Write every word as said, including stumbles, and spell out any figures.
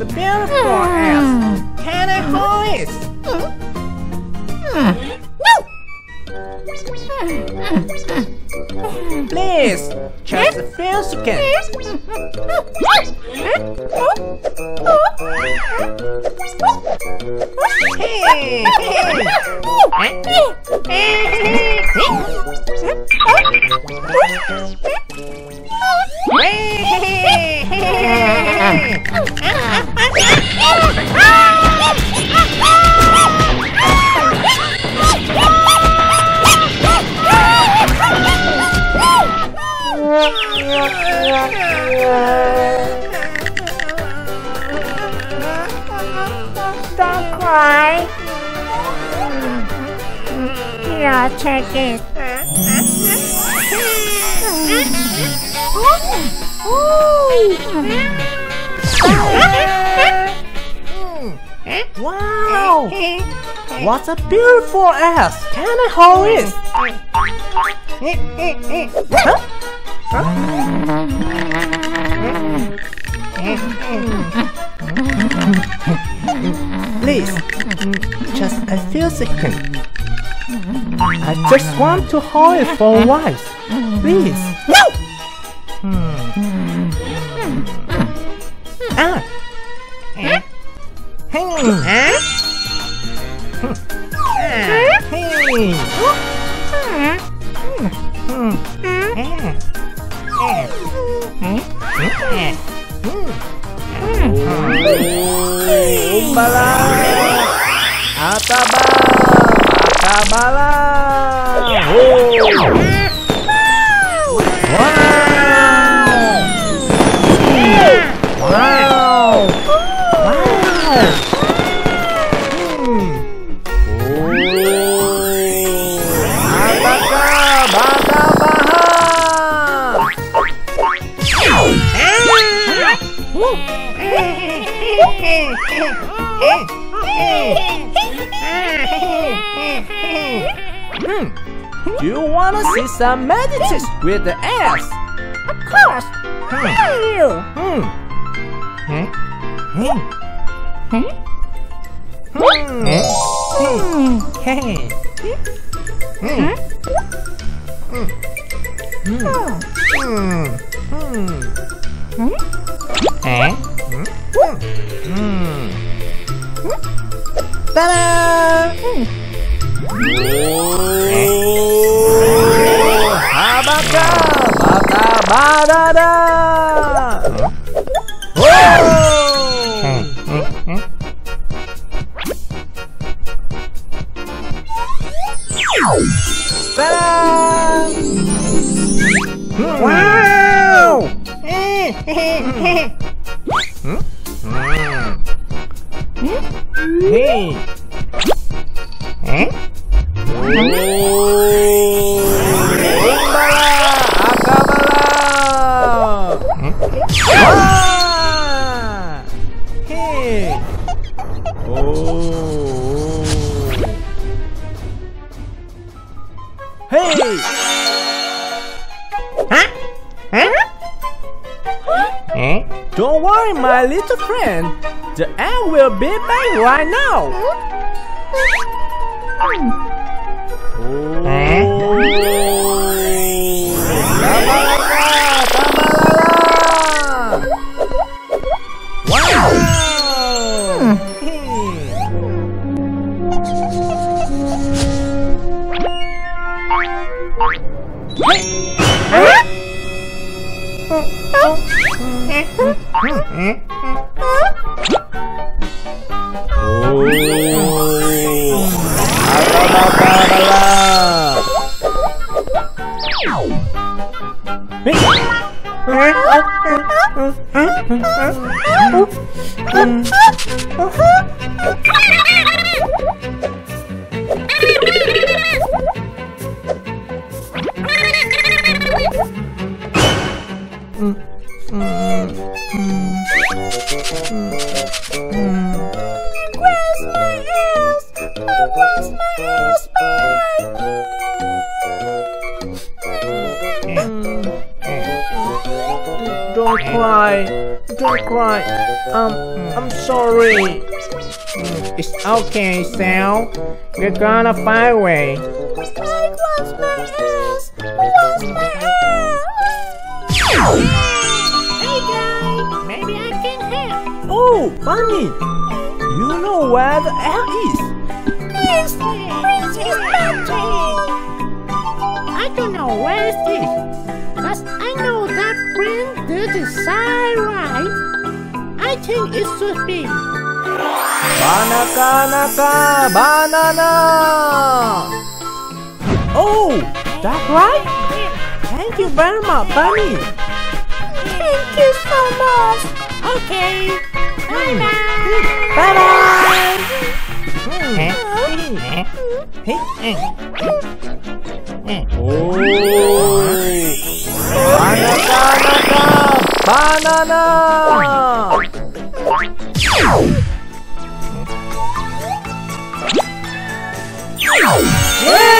the bell for us. Can I hoist? No! Please, just a few seconds. Hey! Don't cry. Here, I'll check it. Wow! What a beautiful ass! Can I hold it? Huh? Huh? Please, just a few seconds. I just want to hold it for a while. Please. No! Hmm. Ah! Huh? Hey! Huh? Hey! Do you want to see some medicine with the ass? Of course! How are you? Hmm. Hmm. Hmm. Hmm. Hmm. Hmm. Hey. Hmm. Hmm. Hmm. Hmm. Eh? Hmm. Hmm. Ta-da! Hmm. Wow! Hey! Eh? Don't worry, my little friend. The egg will be back right now. Wow! Don't cry. Don't cry. Um, I'm sorry. It's okay, Sal. We're gonna find a way. I lost my ass. I lost my ass. Hey, guys. Maybe I can help. Oh, Bunny. You know where the air is? It's, it's, it's I don't know where it is. But I know that when there's a side right, I think it should be. Banaka naka banana! Oh, that's right? Thank you very much, Bunny! Thank you so much! Okay, bye-bye! Bye-bye! Banaka naka banana! Yeah!